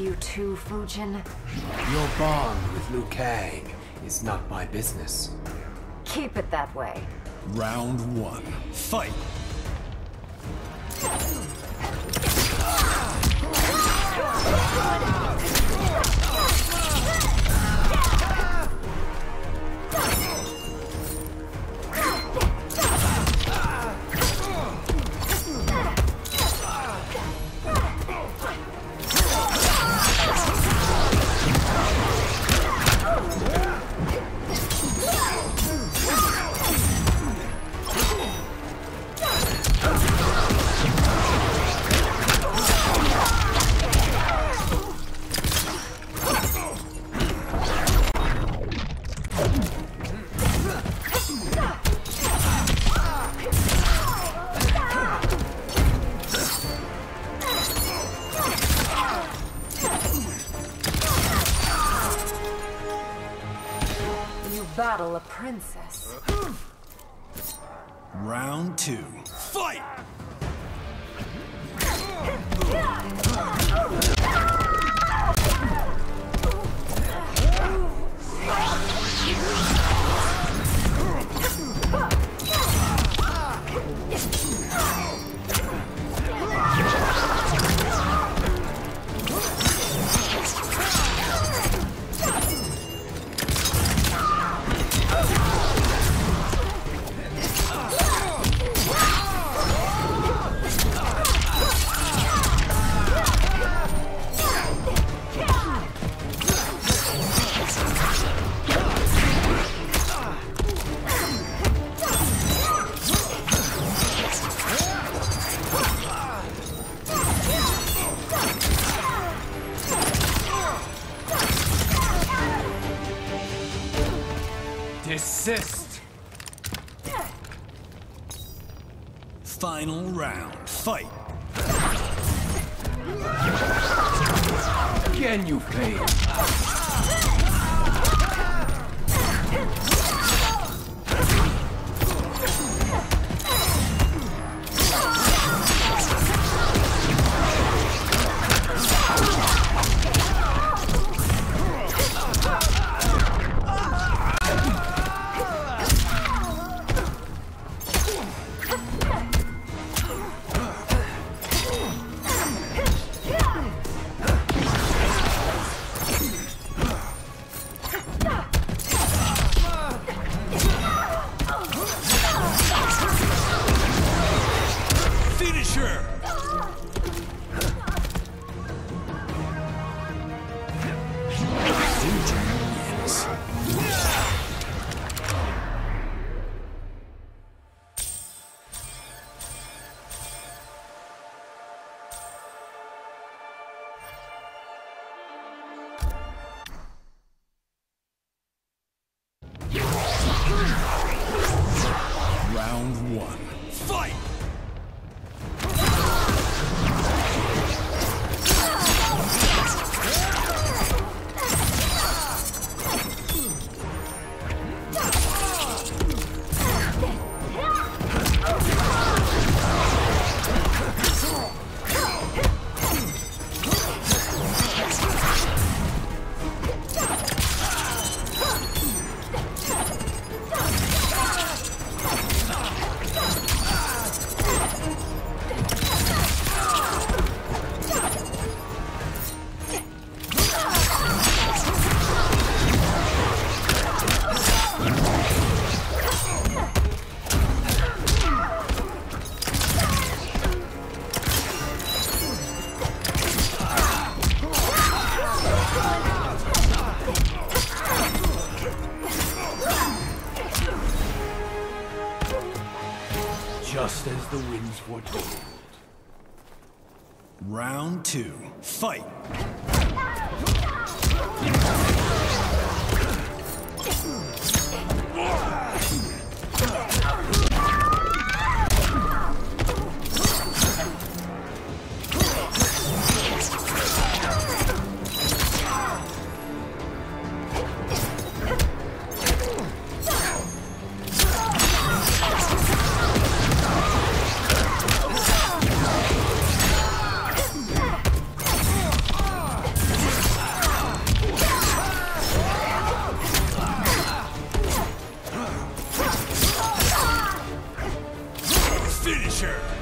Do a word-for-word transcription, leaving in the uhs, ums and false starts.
you too, Fujin. Your bond with Liu Kang is not my business. Keep it that way. Round one, fight! Battle a princess. Round two. Fight! Desist! Final round, fight! Can you fail? Round one, fight! Just as the winds foretold. Round two, fight! Finisher!